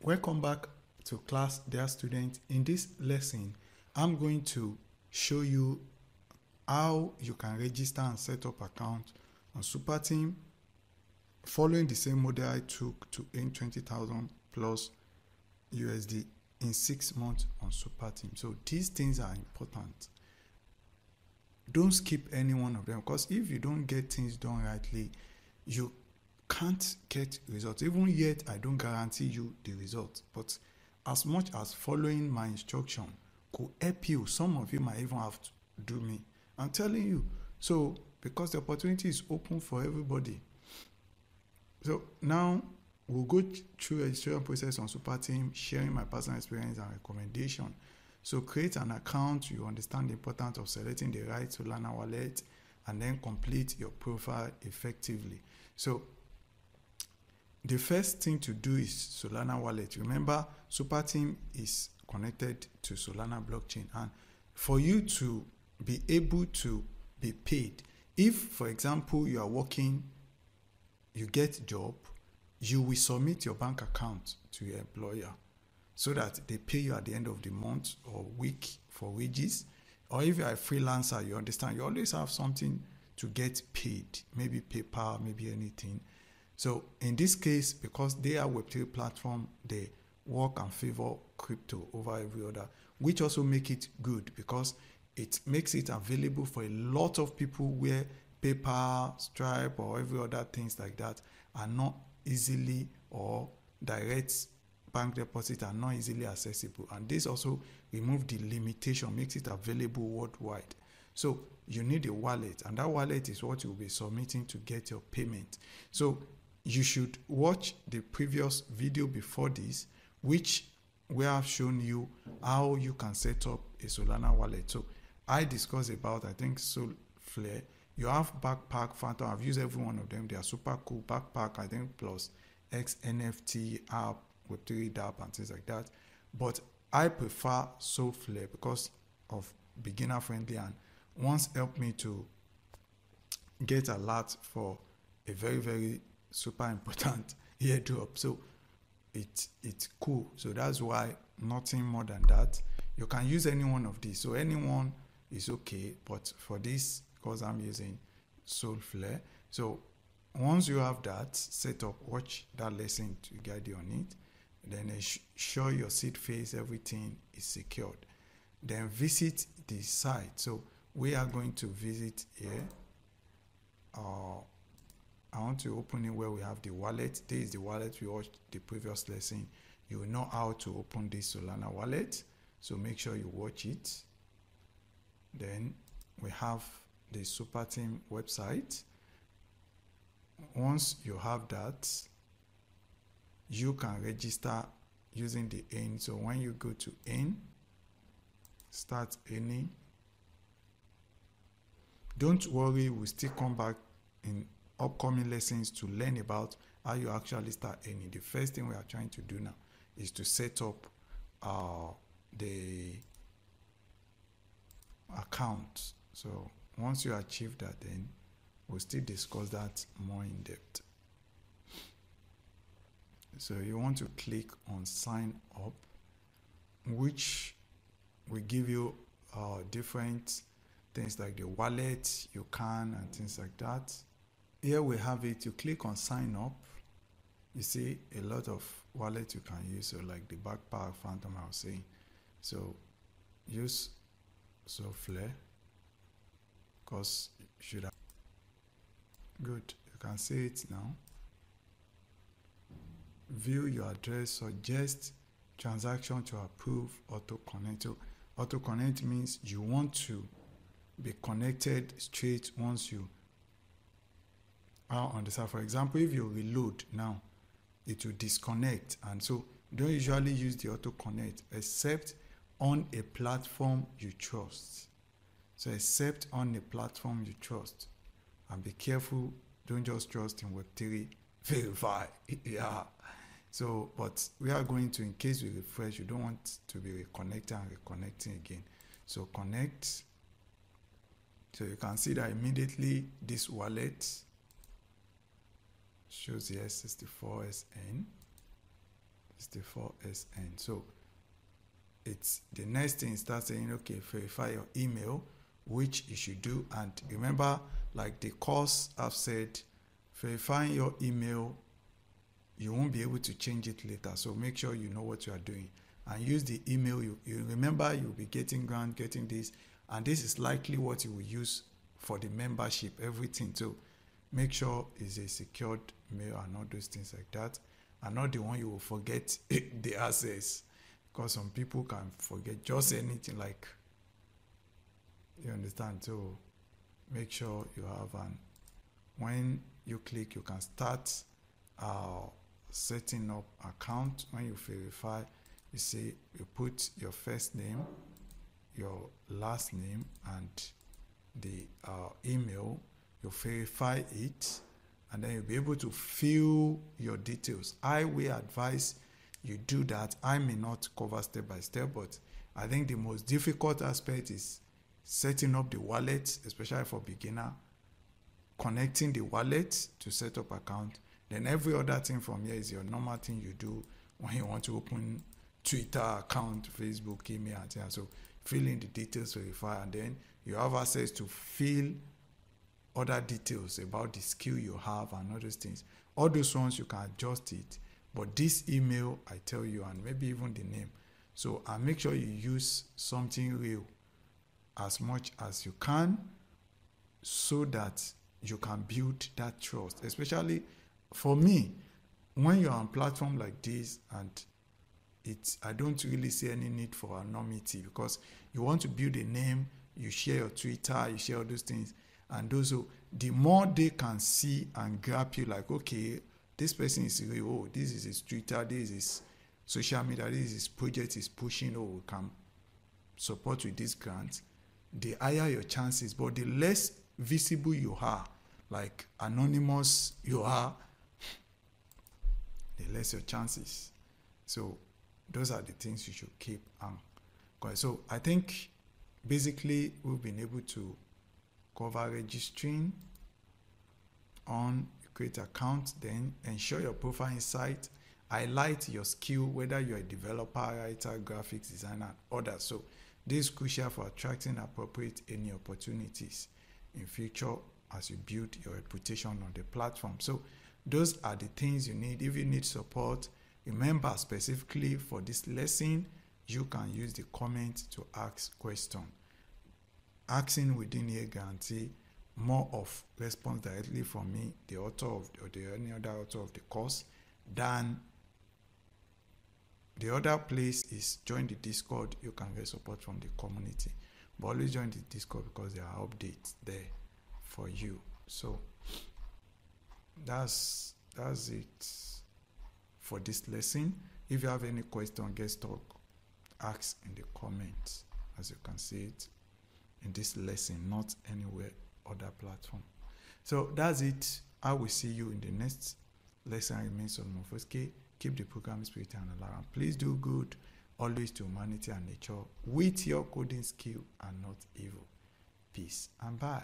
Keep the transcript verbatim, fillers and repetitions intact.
Welcome back to class, dear students. In this lesson, I'm going to show you how you can register and set up account on Super Team following the same model I took to earn twenty thousand plus U S D in six months on Super Team. So these things are important. Don't skip any one of them, because if you don't get things done rightly, you can't get results. Even yet, I don't guarantee you the results, but as much as following my instruction could help you, some of you might even have to do me, I'm telling you. So because the opportunity is open for everybody. So now we'll go through registration process on Super Team, sharing my personal experience and recommendation. So create an account. You understand the importance of selecting the right Solana wallet and then complete your profile effectively. So the first thing to do is Solana wallet. Remember, Super Team is connected to Solana blockchain, and for you to be able to be paid, if for example you are working, you get job, you will submit your bank account to your employer so that they pay you at the end of the month or week for wages. Or if you are a freelancer, you understand you always have something to get paid, maybe PayPal, maybe anything. So in this case, because they are Web three platform, they work and favor crypto over every other, which also make it good because it makes it available for a lot of people where PayPal, Stripe, or every other things like that are not easily, or direct bank deposits are not easily accessible. And this also removes the limitation, makes it available worldwide. So you need a wallet, and that wallet is what you'll be submitting to get your payment. So you should watch the previous video before this, which we have shown you how you can set up a Solana wallet. So I discussed about, I think, Solflare. You have Backpack, Phantom. I've used every one of them. They are super cool. Backpack, I think, plus X N F T app, Web three D A P, and things like that. But I prefer Solflare because of beginner friendly, and once helped me to get a lot for a very, very super important airdrop. So it it's cool. So that's why, nothing more than that. You can use any one of these, so anyone is okay, but for this, because I'm using Solflare. So once you have that set up, watch that lesson to guide you on it. Then ensure your seed phase, everything is secured. Then visit the site. So we are going to visit here. uh, I want to open it where we have the wallet. This is the wallet we watched the previous lesson. You will know how to open this Solana wallet, so make sure you watch it. Then we have the Super Team website. Once you have that, you can register using the earn. So when you go to earn, start earning. Don't worry, we'll still come back in upcoming lessons to learn about how you actually start earning. The first thing we are trying to do now is to set up uh, the account. So once you achieve that, then we'll still discuss that more in depth. So you want to click on sign up, which will give you uh, different things like the wallet, you can, and things like that. Here we have it. You click on sign up. You see a lot of wallets you can use, so like the Backpack, Phantom, I was saying. So use Solflare, because you should have. Good, you can see it now. View your address, suggest transaction to approve, auto connect. So auto connect means you want to be connected straight once you on the side. For example, if you reload now, it will disconnect, and so don't usually use the auto connect except on a platform you trust. So except on a platform you trust, and be careful, don't just trust in Web three, verify. Yeah, so but we are going to, in case we refresh, you don't want to be reconnected and reconnecting again. So connect. So you can see that immediately this wallet shows the S sixty-four S N. is the four S N. So it's the next thing, start saying, okay, verify your email, which you should do. And remember, like the course I've said, verifying your email, you won't be able to change it later. So make sure you know what you are doing and use the email. You, you remember, you'll be getting grant, getting this, and this is likely what you will use for the membership, everything. So make sure it's a secured mail and all those things like that, and not the one you will forget the access, because some people can forget just anything, like, you understand. So make sure you have an, when you click, you can start uh, setting up account. When you verify, you see, you put your first name, your last name, and the uh, email. You verify it, and then you'll be able to fill your details. I will advise you do that. I may not cover step by step, but I think the most difficult aspect is setting up the wallet, especially for beginner, connecting the wallet to set up account. Then every other thing from here is your normal thing you do when you want to open Twitter account, Facebook, email, and so fill in the details, verify, and then you have access to fill other details about the skill you have and all those things. All those ones you can adjust it, but this email, I tell you, and maybe even the name. So and make sure you use something real as much as you can, so that you can build that trust. Especially for me, when you're on a platform like this, and it's, I don't really see any need for anonymity, because you want to build a name, you share your Twitter, you share all those things. And those who, the more they can see and grab you, like, okay, this person is real, oh, this is his Twitter, this is social media, this is his project is pushing, oh, we can support with this grant, the higher your chances. But the less visible you are, like anonymous you are, the less your chances. So those are the things you should keep on. Okay, so I think basically we've been able to cover registering on create account, then ensure your profile insight, highlight your skill, whether you're a developer, writer, graphics designer, and others. So this is crucial for attracting appropriate any opportunities in future as you build your reputation on the platform. So those are the things you need. If you need support, remember specifically for this lesson, you can use the comment to ask questions. Asking within here guarantee more of response directly from me, the author of the, or the any other author of the course, than the other place is join the Discord. You can get support from the community, but always join the Discord because there are updates there for you. So that's that's it for this lesson. If you have any question, get stuck, ask in the comments, as you can see it in this lesson, not anywhere other platform. So that's it. I will see you in the next lesson. Remain Solomon Foskaay. Keep the program spirit and alarm. Please do good always to humanity and nature with your coding skill and not evil. Peace and bye.